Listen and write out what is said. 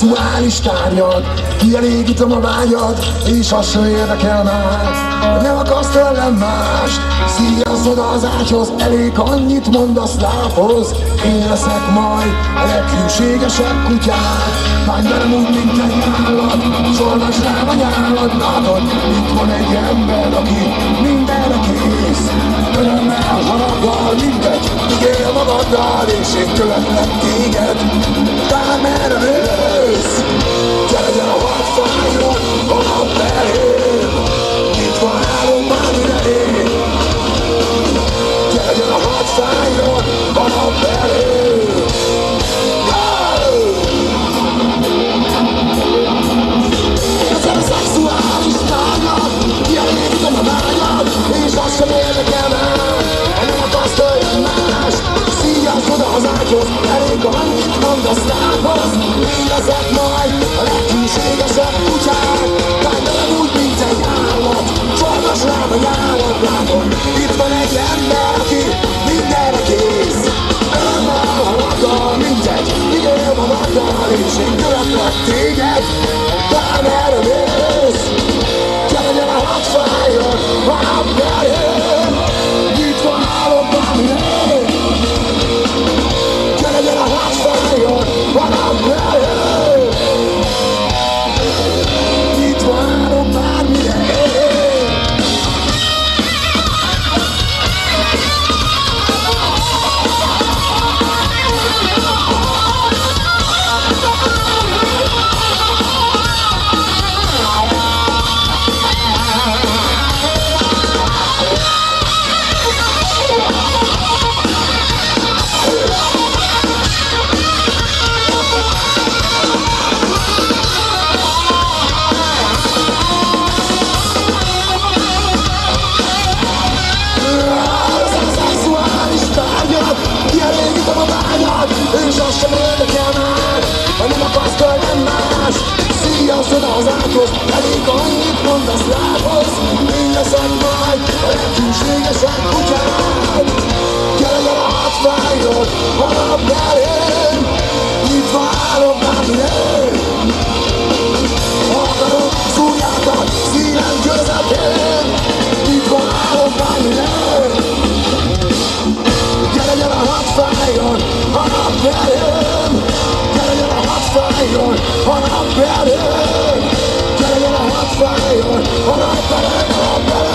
szexuális tárgyad. Kielégítem a vágyad, és azt sem érdekel már. Nem akarsz tőlem mást, szíjasz oda az ágyhoz. Elég annyit mondasz lábhoz, én leszek majd a leghűségesebb kutyád. Bánj velem úgy, mint egy állat, sorvasd rám a nyállat. Látod, itt van egy ember, aki mindenre kész. Örömmel, haraggal, mindegy, igél magaddal, és én követlek téged. Bár merre mész, te legyen a hadfájra, a nap fehér. Itt van álom már mire ég. Te legyen a hadfájra, a nap fehér. Ezzel a szexuális tárgyat, kielégítem a vágyat, és azt sem érdekel már. Nem akarsz tőlem más, szíjasz oda az ágyhoz. Elég a hangit mondasz lábhoz, én leszek majd a leghűségesebb kutyád. Bánj velem úgy, mint egy állat, csarvasd rám a nyálat. Látod, itt van egy ember, aki mindenre kész. Örömmel, haraggal, mindegy, igél magaddal, és én követlek téged. Bármerre mész, te legyen a hadfájra, a napfehér. On a better, on a better, on a better.